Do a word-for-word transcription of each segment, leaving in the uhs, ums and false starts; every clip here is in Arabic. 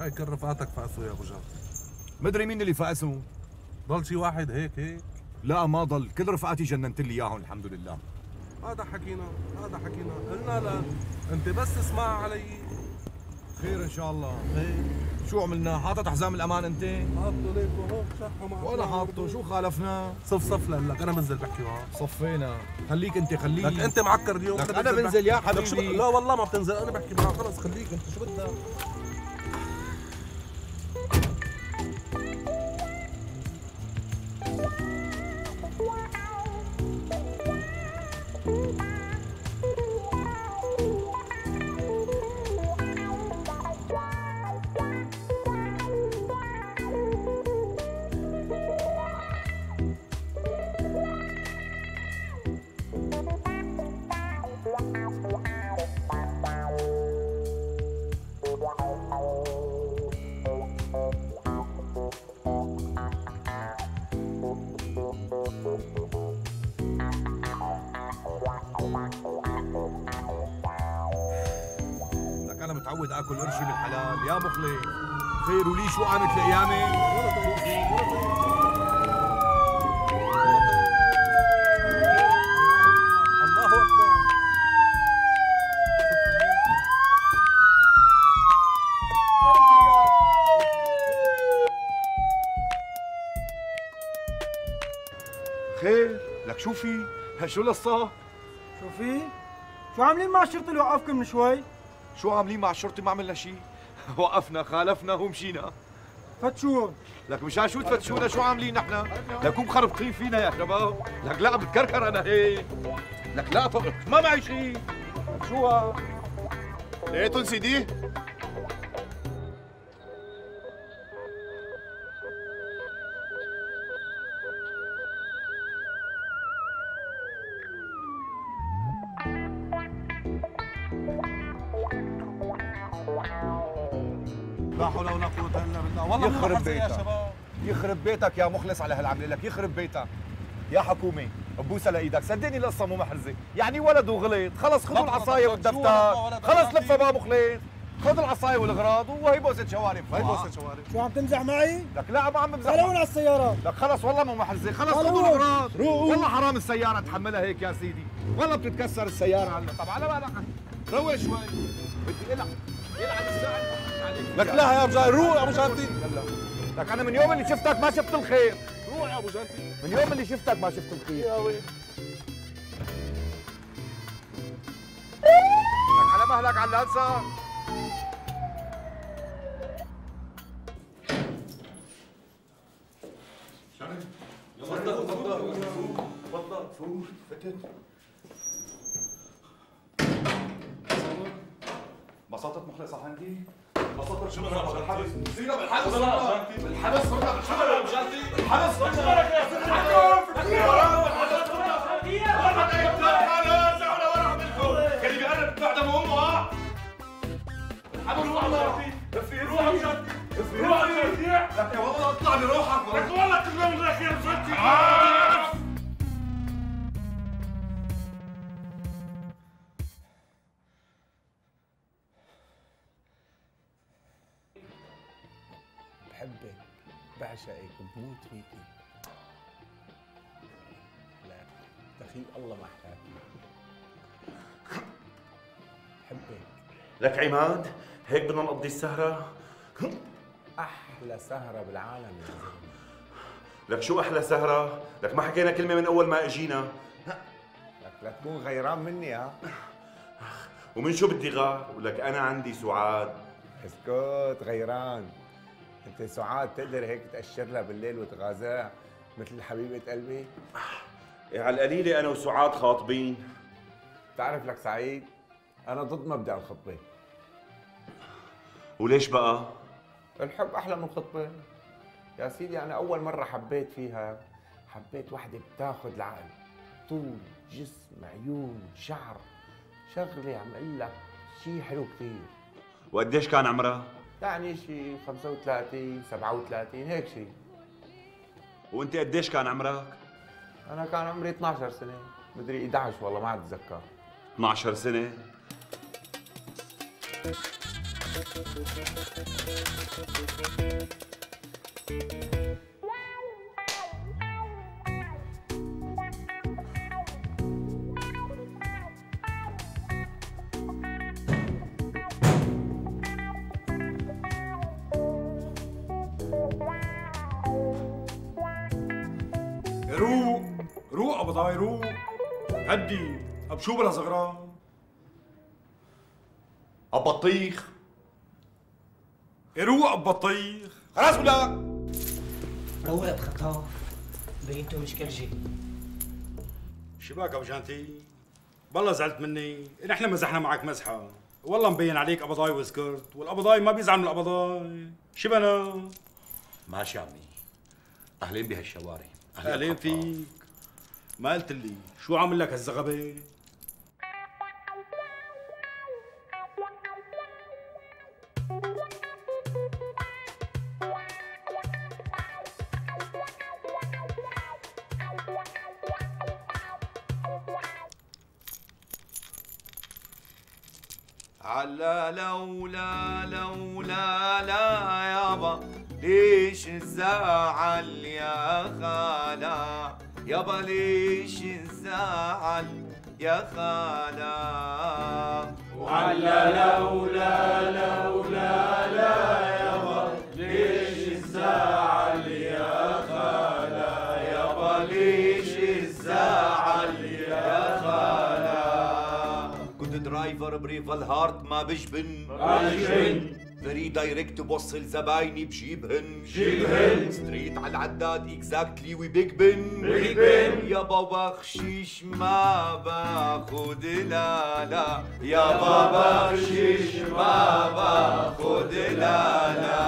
هاي كل رفقاتك فقسوا يا ابو جانتي. مدري مين اللي فقسوا؟ ضل شي واحد هيك هيك؟ لا ما ضل، كل رفقاتي جننت لي اياهم الحمد لله. هذا حكينا، هذا حكينا، قلنا لك انت بس اسمع علي. خير ان شاء الله. خير. شو عملنا؟ حاطط حزام الامان انت؟ حاطه ليك وهون شحه معك. ولا حاطه، شو خالفنا؟ صف صف لهلك، انا بنزل بحكي معك. صفينا، خليك انت خليك. لك انت معكر اليوم. لك انا بنزل يا حبيبي. لا والله ما بتنزل، انا بحكي معك خلص خليك انت شو بدك؟ لك أنا متعود آكل قرشي من الحلال يا مخلي. خير ولي شو قامت لأيامي؟ خير لك شو في؟ شو للصا؟ شو في؟ شو عاملين مع الشرطي اللي وقفكم من شوي؟ شو عاملين مع الشرطي؟ ما عملنا شيء، وقفنا خالفنا ومشينا. فتشون لك مشان شو تفتشونا؟ شو عاملين نحن؟ لكم مخربقين فينا يا خرباو. لك لا بتكركر انا هيك. لك لا فقط ما معي شيء. لك شو ها؟ لقيتن سيدي؟ لا حول ولا قوة إلا بالله. والله يخرب بيتك يا شباب، يخرب بيتك يا مخلص على هالعملة. لك يخرب بيتك يا حكومة، بوسة لإيدك. صدقني القصة مو محرزة، يعني ولد وغلط، خلص خذوا العصاية والدفتر، خلص لفة بقى مخلص، خذ العصاية والأغراض وهي بوسة شوارب. هي بوسة شوارب. شو عم تمزح معي؟ لك لا ما عم بمزح. خلونا على السيارات. لك خلص والله مو محرزة، خلص خذوا الأغراض. والله حرام السيارة تحملها هيك يا سيدي، والله بتتكسر السيارة عنا. طب على بالك روق شوي، بدي إلعب إلعب الساعة. لك لا يا ابو جانتي، روح يا ابو جانتي. لك انا من يوم اللي شفتك ما شفت الخير. روح يا ابو جانتي، من يوم اللي شفتك ما شفت الخير يا ويلي. لك على مهلك على اللانسة. شعرك؟ يلا فوت فوت فوت فوت فتت. بساطة مخلصة عندي؟ بساطة شو بدنا بالحبس؟ صرنا بالحبس صرنا بالحبس صرنا بالحبس صرنا بالحبس. بحبك، بعشقك، بموت فيكي. لا دخيل الله ما احلاكي. بحبك. لك عماد، هيك بدنا نقضي السهرة؟ أحلى سهرة بالعالم يا زلمة. لك شو أحلى سهرة؟ لك ما حكينا كلمة من أول ما إجينا. لك لا تكون غيران مني ها. ومن شو بدي غار؟ ولك أنا عندي سعاد. اسكت غيران. انت سعاد تقدر هيك تأشر لها بالليل وتغازلها مثل حبيبة قلبي؟ على القليلة أنا وسعاد خاطبين. بتعرف لك سعيد، أنا ضد مبدأ الخطبة. وليش بقى؟ الحب أحلى من الخطبة يا سيدي. أنا أول مرة حبيت فيها حبيت وحدة بتاخذ العقل، طول، جسم، عيون، شعر، شغلة عم أقول لك شيء حلو كثير. وقديش كان عمرها؟ يعني شي خمسة وثلاثين سبعة وثلاثين هيك شي. وانت قديش كان عمرك؟ انا كان عمري اثنعش سنة، مدري احدعش والله ما عاد اتذكر. اثنعش سنة؟ روق روق ابو ضاي روق هدي ابشو بلا زغران ابطيخ روق ابطيخ خلاص بدك روق يا بخطاف بينتو مشكل جي شو بك ابو جانتي؟ بالله زعلت مني، نحن مزحنا معك مزحه، والله مبين عليك ابضاي وسكرت، والابضاي ما بيزعل من الابضاي، شبنا ماشي عمي اهلين بهالشوارع اهلين فيك ما قلت لي شو عامل لك هالزغبه؟ على لولا لولا لا يابا ليش الزعل يا خالا يابا ليش الزعل يا خالا وعلى لولا لولا لا يابا ليش الزعل يا خالا يابا ليش الزعل يا خالا كنت درايفر بريف الهارت ما بجبن ما بجبن فري دايركت بوصل زبايني بجيبهن بجيبهن ستريت على العداد اكزاكتلي وبيج بن بيج بن يابا بخشيش ما باخد لا لا يابا بخشيش ما باخد لا لا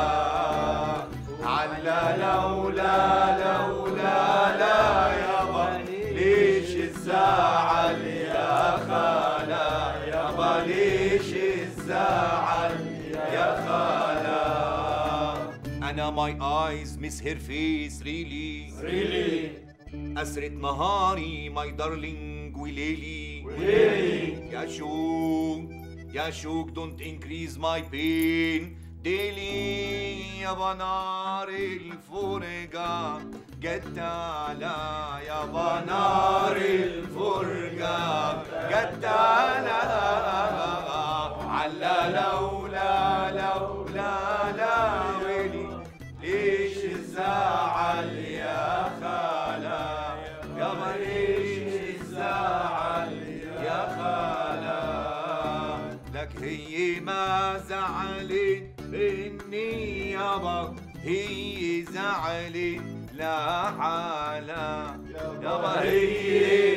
على لولا لولا لا يابا ليش الزعل يا خالا يابا ليش الزعل أنا my eyes miss her face really really أسرة نهاري my darling وليلي وليلي يا شوق يا شوق don't increase my pain daily يابا نار الفرقة قد تعلى يابا نار الفرقة قد تعلى على لولا لولا لا زعل يا خالا يابا ليش الزعل يا خالا لك هي ما زعلت مني يابا هي زعلت لا حالا يابا هي